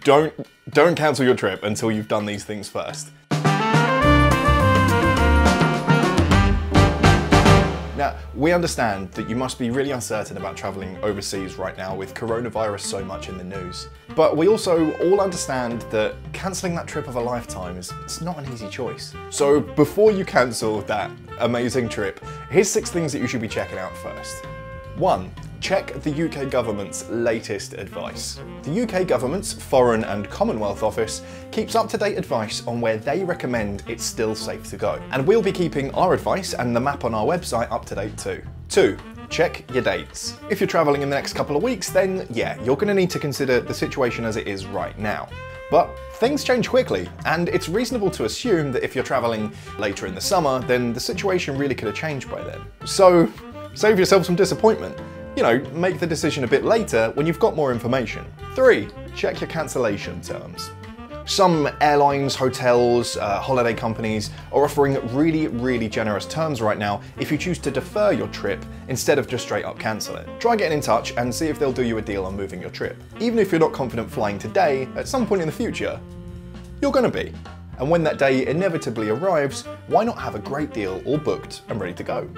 Don't cancel your trip until you've done these things first. Now, we understand that you must be really uncertain about traveling overseas right now with coronavirus so much in the news. But we also all understand that cancelling that trip of a lifetime it's not an easy choice. So before you cancel that amazing trip, here's 6 things that you should be checking out first. 1. Check the UK government's latest advice. The UK government's Foreign and Commonwealth Office keeps up-to-date advice on where they recommend it's still safe to go. And we'll be keeping our advice and the map on our website up-to-date too. 2. Check your dates. If you're travelling in the next couple of weeks, then yeah, you're going to need to consider the situation as it is right now. But things change quickly, and it's reasonable to assume that if you're travelling later in the summer, then the situation really could have changed by then. So save yourself some disappointment. You know, make the decision a bit later when you've got more information. 3. Check your cancellation terms. Some airlines, hotels, holiday companies are offering really generous terms right now if you choose to defer your trip instead of just straight up cancel it. Try getting in touch and see if they'll do you a deal on moving your trip. Even if you're not confident flying today, at some point in the future, you're gonna be. And when that day inevitably arrives, why not have a great deal all booked and ready to go?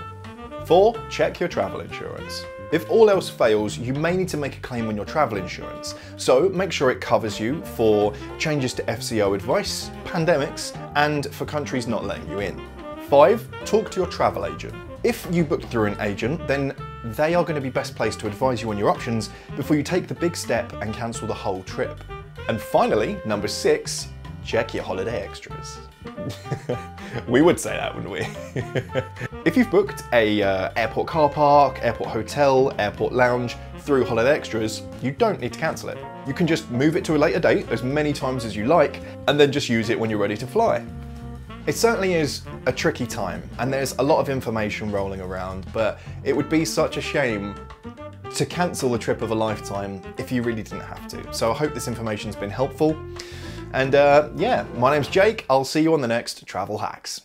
4. Check your travel insurance. If all else fails, you may need to make a claim on your travel insurance, so make sure it covers you for changes to FCO advice, pandemics, and for countries not letting you in. 5. Talk to your travel agent. If you booked through an agent, then they are going to be best placed to advise you on your options before you take the big step and cancel the whole trip. And finally, number 6. Check your holiday extras. We would say that, wouldn't we? If you've booked a airport car park, airport hotel, airport lounge through Holiday Extras, you don't need to cancel it. You can just move it to a later date as many times as you like, and then just use it when you're ready to fly. It certainly is a tricky time, and there's a lot of information rolling around, but it would be such a shame to cancel the trip of a lifetime if you really didn't have to. So I hope this information's been helpful. And yeah, my name's Jake. I'll see you on the next Travel Hacks.